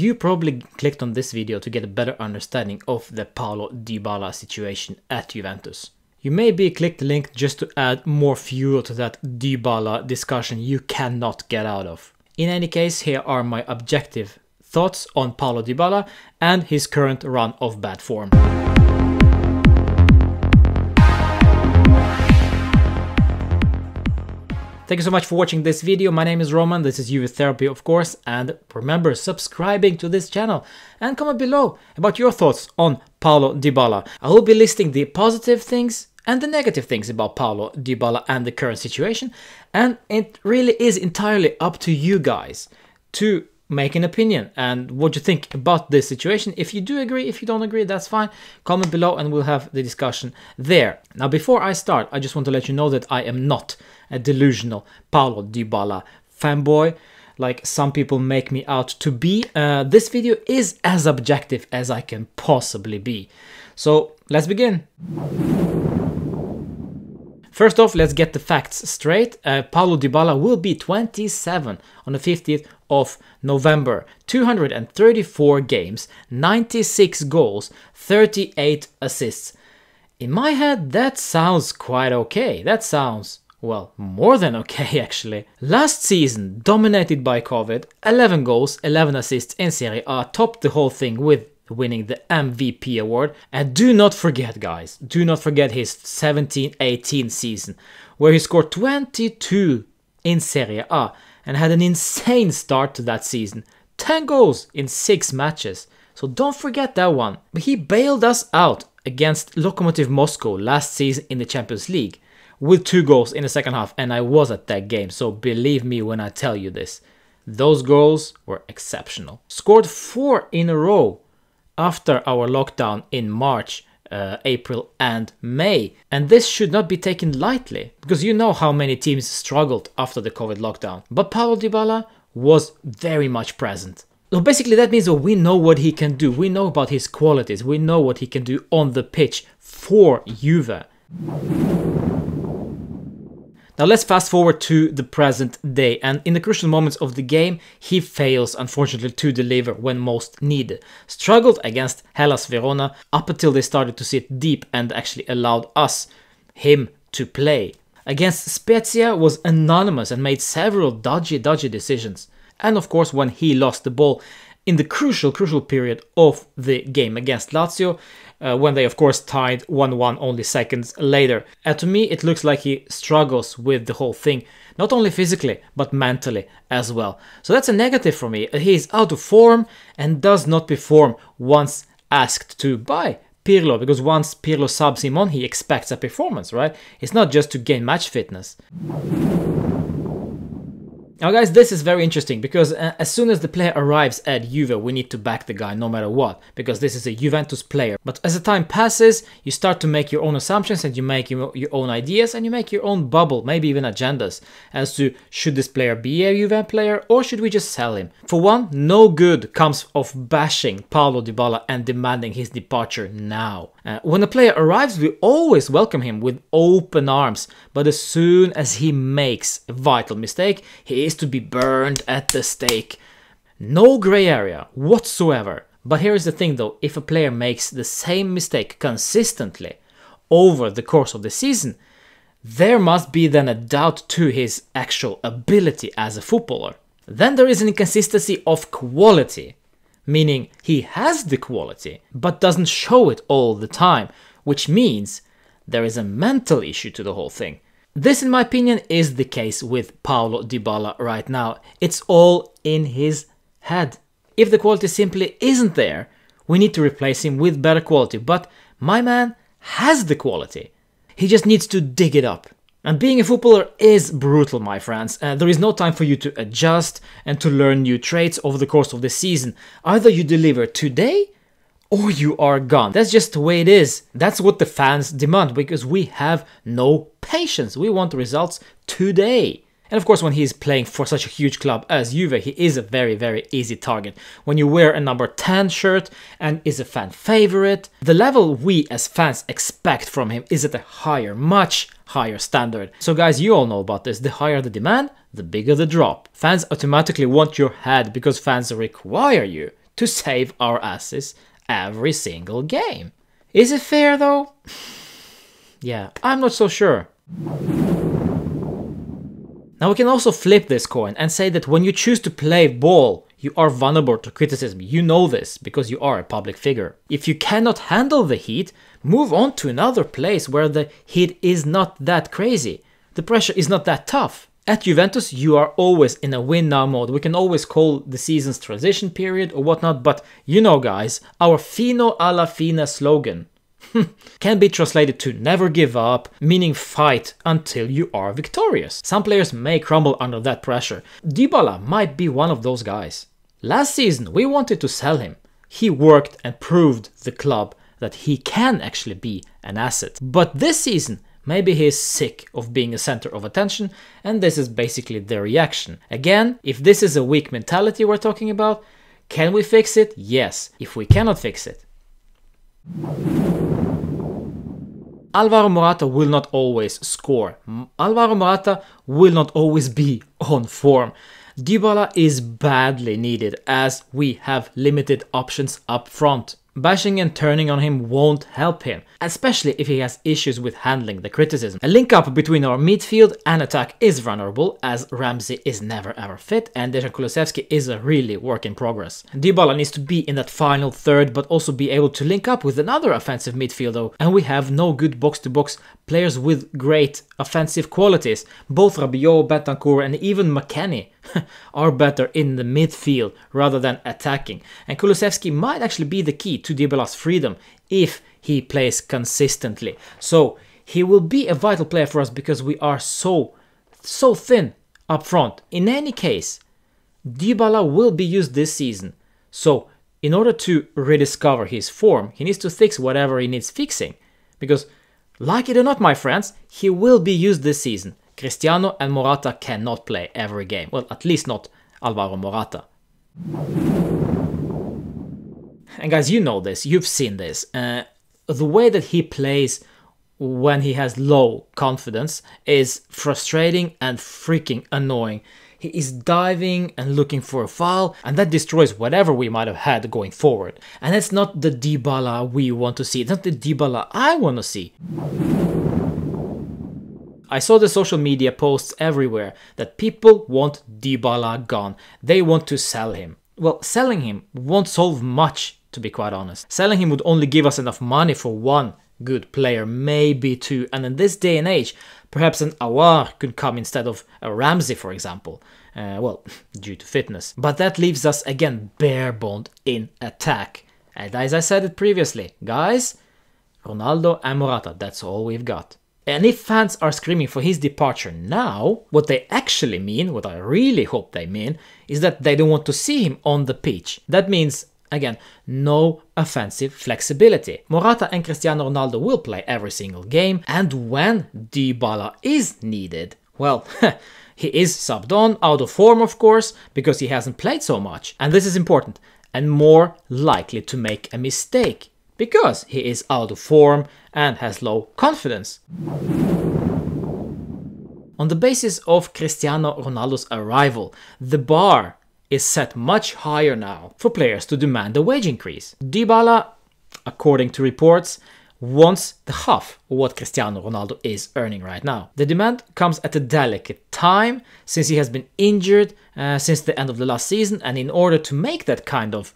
You probably clicked on this video to get a better understanding of the Paulo Dybala situation at Juventus. You maybe clicked the link just to add more fuel to that Dybala discussion you cannot get out of. In any case, here are my objective thoughts on Paulo Dybala and his current run of bad form. Thank you so much for watching this video. My name is Roman, this is Juve Therapy of course, and remember subscribing to this channel and comment below about your thoughts on Paulo Dybala. I will be listing the positive things and the negative things about Paulo Dybala and the current situation, and it really is entirely up to you guys to make an opinion and what you think about this situation. If you do agree, if you don't agree, that's fine. Comment below and we'll have the discussion there. Now before I start, I just want to let you know that I am not a delusional Paulo Dybala fanboy like some people make me out to be. This video is as objective as I can possibly be. So let's begin. First off, let's get the facts straight. Paulo Dybala will be 27 on the 15th of November. 234 games, 96 goals, 38 assists. In my head, that sounds quite okay. That sounds, well, more than okay actually. Last season, dominated by COVID, 11 goals, 11 assists in Serie A, topped the whole thing with winning the MVP award. And do not forget guys, do not forget his 17-18 season where he scored 22 in Serie A and had an insane start to that season. 10 goals in 6 matches, so don't forget that one. But he bailed us out against Lokomotiv Moscow last season in the Champions League with 2 goals in the second half, and I was at that game, so believe me when I tell you this. Those goals were exceptional. Scored 4 in a row after our lockdown in March, April and May. And this should not be taken lightly, because you know how many teams struggled after the COVID lockdown. But Paulo Dybala was very much present. So basically that means that we know what he can do. We know about his qualities. We know what he can do on the pitch for Juve. Now let's fast forward to the present day, and in the crucial moments of the game he fails unfortunately to deliver when most needed. Struggled against Hellas Verona up until they started to sit deep and actually allowed him to play. Against Spezia was anonymous and made several dodgy decisions. And of course when he lost the ball in the crucial period of the game against Lazio, when they of course tied 1-1 only seconds later. And to me it looks like he struggles with the whole thing, not only physically but mentally as well. So that's a negative for me. He is out of form and does not perform once asked to by Pirlo, because once Pirlo subs him on, he expects a performance, right? It's not just to gain match fitness. Now guys, this is very interesting because as soon as the player arrives at Juve, we need to back the guy no matter what, because this is a Juventus player. But as the time passes, you start to make your own assumptions and you make your own ideas and you make your own bubble, maybe even agendas, as to should this player be a Juve player or should we just sell him? For one, no good comes of bashing Paulo Dybala and demanding his departure now. When a player arrives, we always welcome him with open arms, but as soon as he makes a vital mistake, he is to be burned at the stake. No grey area whatsoever. But here is the thing though, if a player makes the same mistake consistently over the course of the season, there must be then a doubt to his actual ability as a footballer. Then there is an inconsistency of quality, meaning he has the quality but doesn't show it all the time, which means there is a mental issue to the whole thing. This, in my opinion, is the case with Paulo Dybala right now. It's all in his head. If the quality simply isn't there, we need to replace him with better quality. But my man has the quality. He just needs to dig it up. And being a footballer is brutal, my friends. There is no time for you to adjust and to learn new traits over the course of the season. Either you deliver today or you are gone. That's just the way it is. That's what the fans demand, because we have no patience. We want results today. And of course when he is playing for such a huge club as Juve, he is a very easy target. When you wear a number 10 shirt and is a fan favorite, the level we as fans expect from him is at a higher, much higher standard. So guys, you all know about this. The higher the demand, the bigger the drop. Fans automatically want your head because fans require you to save our asses every single game. Is it fair though? Yeah, I'm not so sure. Now we can also flip this coin and say that when you choose to play ball, you are vulnerable to criticism. You know this because you are a public figure. If you cannot handle the heat, move on to another place where the heat is not that crazy. The pressure is not that tough. At Juventus, you are always in a win now mode. We can always call the season's transition period or whatnot, but you know guys, our Fino alla Fine slogan can be translated to never give up, meaning fight until you are victorious. Some players may crumble under that pressure. Dybala might be one of those guys. Last season we wanted to sell him. He worked and proved the club that he can actually be an asset. But this season maybe he is sick of being a center of attention, and this is basically the reaction. Again, if this is a weak mentality we're talking about, can we fix it? Yes. If we cannot fix it, Alvaro Morata will not always score. Alvaro Morata will not always be on form. Dybala is badly needed as we have limited options up front. Bashing and turning on him won't help him, especially if he has issues with handling the criticism. A link up between our midfield and attack is vulnerable as Ramsey is never ever fit and Dejan Kulusevski is a really work in progress. Dybala needs to be in that final third but also be able to link up with another offensive midfielder, and we have no good box-to-box players with great offensive qualities. Both Rabiot, Bentancur and even McKennie are better in the midfield rather than attacking, and Kulusevski might actually be the key to Dybala's freedom if he plays consistently. So he will be a vital player for us because we are so thin up front. In any case, Dybala will be used this season, so in order to rediscover his form he needs to fix whatever he needs fixing, because like it or not my friends, he will be used this season. Cristiano and Morata cannot play every game, well, at least not Alvaro Morata. And guys, you know this, you've seen this, the way that he plays when he has low confidence is frustrating and freaking annoying. He is diving and looking for a foul, and that destroys whatever we might have had going forward. And it's not the Dybala we want to see, it's not the Dybala I want to see. I saw the social media posts everywhere that people want Dybala gone. They want to sell him. Well, selling him won't solve much, to be quite honest. Selling him would only give us enough money for one good player, maybe two, and in this day and age, perhaps an Awar could come instead of a Ramsey, for example. Well, due to fitness. But that leaves us again bare-boned in attack. And as I said it previously, guys, Ronaldo and Morata, that's all we've got. And if fans are screaming for his departure now, what they actually mean, what I really hope they mean, is that they don't want to see him on the pitch. That means, again, no offensive flexibility. Morata and Cristiano Ronaldo will play every single game, and when Dybala is needed, well, he is subbed on, out of form of course, because he hasn't played so much. And this is important, and more likely to make a mistake, because he is out of form and has low confidence. On the basis of Cristiano Ronaldo's arrival, the bar is set much higher now for players to demand a wage increase. Dybala, according to reports, wants the half of what Cristiano Ronaldo is earning right now. The demand comes at a delicate time, since he has been injured since the end of the last season, and in order to make that kind of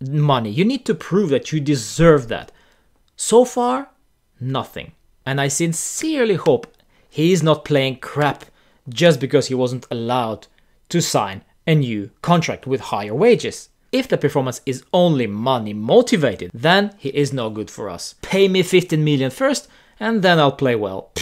money, you need to prove that you deserve that. So far, nothing. And I sincerely hope he is not playing crap just because he wasn't allowed to sign a new contract with higher wages. If the performance is only money motivated, then he is no good for us. Pay me 15 million first and then I'll play well.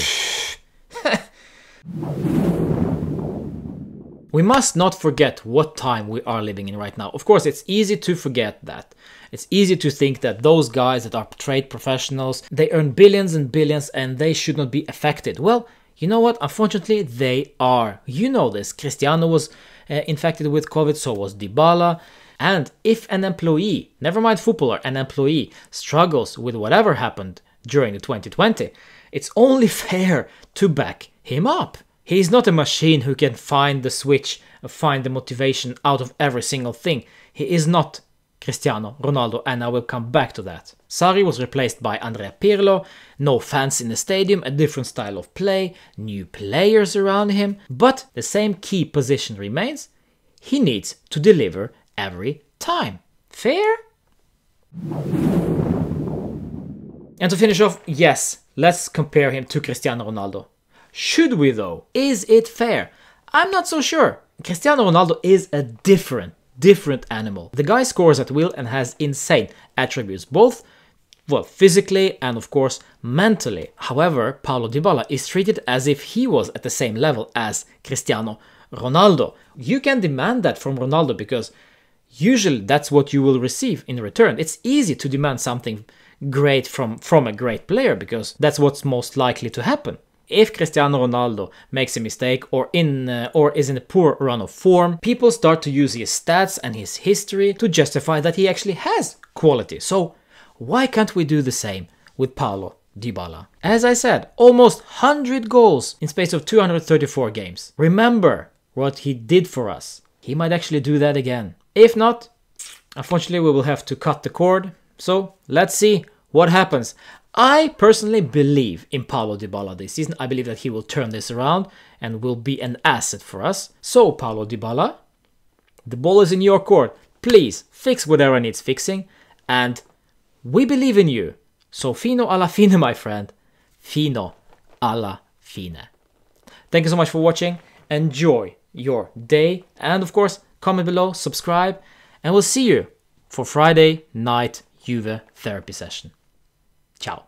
We must not forget what time we are living in right now. Of course, it's easy to forget that. It's easy to think that those guys that are trade professionals, they earn billions and billions and they should not be affected. Well, you know what? Unfortunately, they are. You know this. Cristiano was infected with COVID, so was Dybala. And if an employee, never mind footballer, an employee struggles with whatever happened during the 2020, it's only fair to back him up. He's not a machine who can find the switch, find the motivation out of every single thing. He is not Cristiano Ronaldo, and I will come back to that. Sarri was replaced by Andrea Pirlo, no fans in the stadium, a different style of play, new players around him, but the same key position remains. He needs to deliver every time. Fair? And to finish off, yes, let's compare him to Cristiano Ronaldo. Should we though? Is it fair? I'm not so sure. Cristiano Ronaldo is a different animal. The guy scores at will and has insane attributes, both physically and of course mentally. However, Paulo Dybala is treated as if he was at the same level as Cristiano Ronaldo. You can demand that from Ronaldo because usually that's what you will receive in return. It's easy to demand something great from a great player because that's what's most likely to happen. If Cristiano Ronaldo makes a mistake or is in a poor run of form, people start to use his stats and his history to justify that he actually has quality. So why can't we do the same with Paulo Dybala? As I said, almost 100 goals in space of 234 games. Remember what he did for us. He might actually do that again. If not, unfortunately we will have to cut the cord. So let's see what happens. I personally believe in Paulo Dybala this season. I believe that he will turn this around and will be an asset for us. So Paulo Dybala, the ball is in your court. Please fix whatever needs fixing. And we believe in you. So fino alla fine, my friend. Fino alla fine. Thank you so much for watching. Enjoy your day. And of course, comment below, subscribe. And we'll see you for Friday night Juve therapy session. Ciao.